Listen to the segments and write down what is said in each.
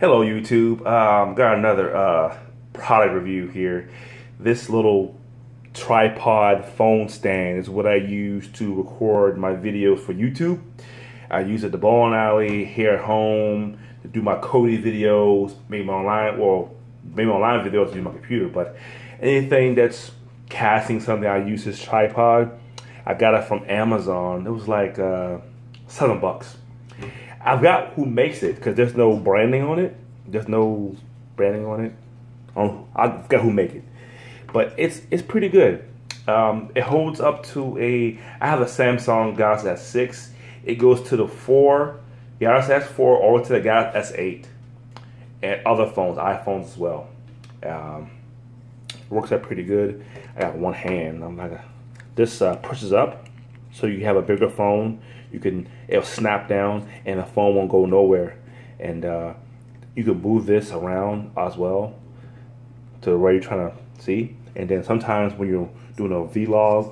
Hello YouTube, got another product review here. This little tripod phone stand is what I use to record my videos for YouTube. I use it at the bowling alley, here at home, to do my Kodi videos, maybe my online videos, to do my computer, but anything that's casting something, I use this tripod. I got it from Amazon. It was like $7. I forgot who makes it because there's no branding on it. I forgot who makes it, but it's pretty good. It holds up to a. I have a Samsung Galaxy S6. It goes to the Galaxy S4, or to the Galaxy S8, and other phones, iPhones as well. Works out pretty good. I got one hand. This pushes up, so you have a bigger phone. It'll snap down, and the phone won't go nowhere. And you can move this around as well to where you're trying to see. And then sometimes when you're doing a vlog,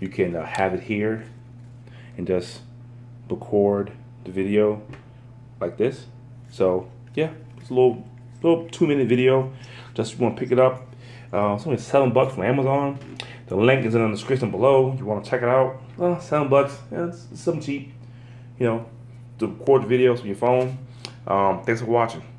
you can have it here and just record the video like this. So yeah, it's a little 2-minute video. Just want to pick it up. It's only $7 from Amazon. The link is in the description below. You want to check it out. $7, yeah, it's something cheap, you know, to record the videos from your phone. Thanks for watching.